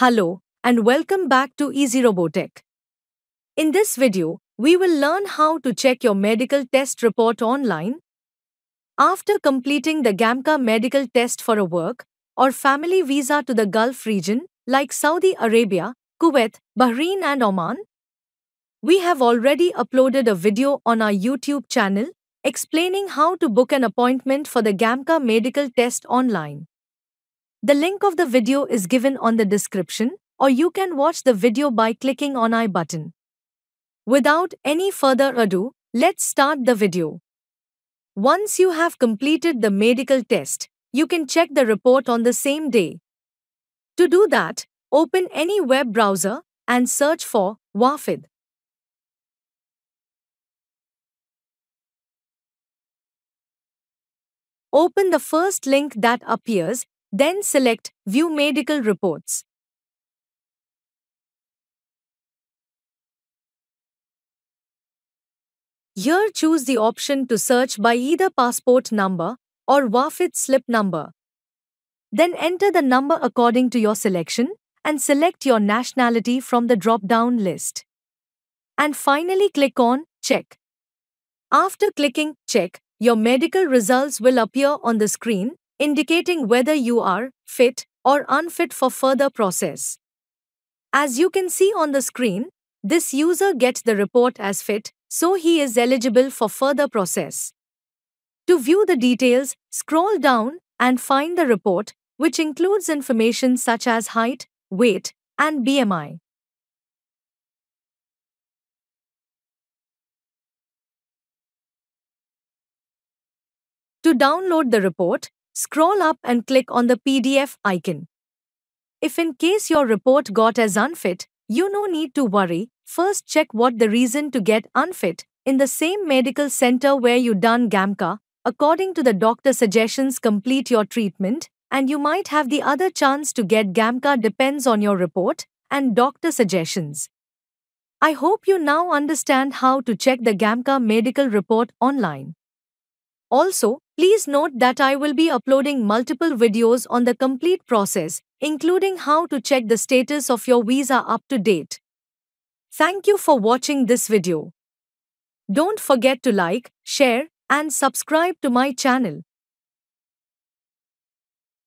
Hello and welcome back to EasyRoboTech. In this video, we will learn how to check your medical test report online. After completing the GAMCA medical test for a work or family visa to the Gulf region like Saudi Arabia, Kuwait, Bahrain and Oman, we have already uploaded a video on our YouTube channel explaining how to book an appointment for the GAMCA medical test online. The link of the video is given on the description, or you can watch the video by clicking on I button. Without any further ado, let's start the video. Once you have completed the medical test, you can check the report on the same day. To do that, open any web browser and search for Wafid. Open the first link that appears, then select View Medical Reports. Here choose the option to search by either passport number or Wafid slip number. Then enter the number according to your selection and select your nationality from the drop-down list. And finally click on Check. After clicking Check, your medical results will appear on the screen, indicating whether you are fit or unfit for further process. As you can see on the screen, this user gets the report as fit, so he is eligible for further process. To view the details, scroll down and find the report, which includes information such as height, weight, and BMI. To download the report, scroll up and click on the PDF icon. If in case your report got as unfit, you no need to worry. First check what the reason to get unfit in the same medical center where you done GAMCA. According to the doctor suggestions, complete your treatment, and you might have the other chance to get GAMCA depends on your report and doctor suggestions. I hope you now understand how to check the GAMCA medical report online. Also, please note that I will be uploading multiple videos on the complete process, including how to check the status of your visa up to date. Thank you for watching this video. Don't forget to like, share, and subscribe to my channel.